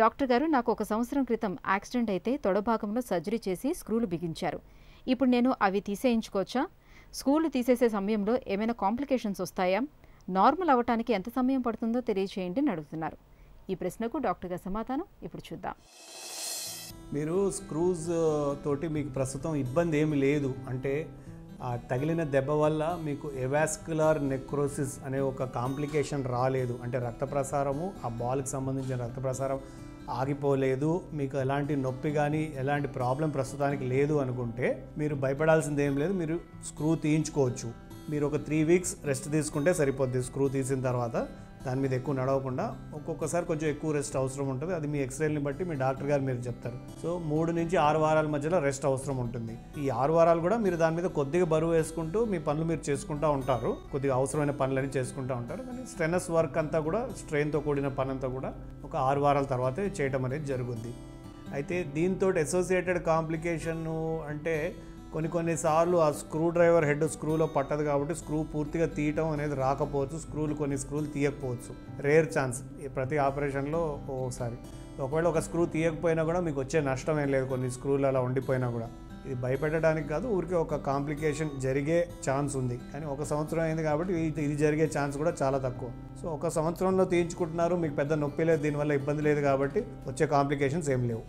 Doctor గారు నాకు ఒక సంవత్సరం క్రితం యాక్సిడెంట్ అయితే తొడ భాగంలో సర్జరీ చేసి స్క్రూలు బిగించారు. ఇప్పుడు నేను అవి తీసేయించుకోవచ్చా? స్క్రూలు తీసేసే సమయంలో ఏమైనా కాంప్లికేషన్స్ వస్తాయా? నార్మల్ అవడానికి ఎంత సమయం పడుతుందో తెలియజేయండి అని అడుగుతున్నారు. ఈ ప్రశ్నకు డాక్టర్ గారి సమాధానం ఇప్పుడు చూద్దాం. మీరు స్క్రూస్ తోటి మీకు ప్రస్తుతం ఇబ్బంది ఏమి లేదు. అంటే తగిలిన దెబ్బ వల్ల మీకు ఎవాస్కులర్ నెక్రోసిస్ అనే ఒక కాంప్లికేషన్ రాలేదు. అంటే రక్త ప్రసారము, ఆ బాల్కి సంబంధించిన రక్త ప్రసారం ఆగిపోలేదు. మీకు ఎలాంటి నొప్పి కానీ ఎలాంటి ప్రాబ్లం ప్రస్తుతానికి లేదు అనుకుంటే మీరు భయపడాల్సింది ఏం లేదు. మీరు స్క్రూ తీయించుకోవచ్చు. మీరు ఒక 3 weeks రెస్ట్ తీసుకుంటే సరిపోద్ది. స్క్రూ తీసిన తర్వాత దాని మీద ఎక్కువ నడవకుండా ఒక్కొక్కసారి కొంచెం ఎక్కువ రెస్ట్ అవసరం ఉంటుంది. అది మీ ఎక్స్రేని బట్టి మీ డాక్టర్ గారు మీరు చెప్తారు. సో 3 నుంచి 6 వారాల మధ్యలో రెస్ట్ అవసరం ఉంటుంది. ఈ 6 వారాలు కూడా మీరు దాని మీద కొద్దిగా బరువు వేసుకుంటూ మీ పనులు మీరు చేసుకుంటూ ఉంటారు. కొద్దిగా అవసరమైన పనులన్నీ చేసుకుంటూ ఉంటారు. కానీ స్ట్రెనస్ వర్క్ అంతా కూడా, స్ట్రెయిన్తో కూడిన పని అంతా కూడా ఒక 6 వారాల తర్వాతే చేయటం అనేది జరుగుద్ది. అయితే దీంతో అసోసియేటెడ్ కాంప్లికేషన్ అంటే కొన్నిసార్లు ఆ స్క్రూ డ్రైవర్ హెడ్ స్క్రూలో పట్టదు కాబట్టి స్క్రూ పూర్తిగా తీయటం అనేది రాకపోవచ్చు. కొన్ని స్క్రూలు తీయకపోవచ్చు. రేర్ ఛాన్స్, ప్రతి ఆపరేషన్లో ఒకసారి. ఒకవేళ ఒక స్క్రూ తీయకపోయినా కూడా మీకు వచ్చే నష్టం ఏం లేదు. కొన్ని స్క్రూలు అలా ఉండిపోయినా కూడా ఇది భయపెట్టడానికి కాదు, ఊరికే ఒక కాంప్లికేషన్ జరిగే ఛాన్స్ ఉంది. కానీ 1 సంవత్సరం అయింది కాబట్టి ఇది జరిగే ఛాన్స్ కూడా చాలా తక్కువ. సో 1 సంవత్సరంలో తీయించుకుంటున్నారు, మీకు పెద్ద నొప్పి లేదు, దీనివల్ల ఇబ్బంది లేదు కాబట్టి వచ్చే కాంప్లికేషన్స్ ఏం లేవు.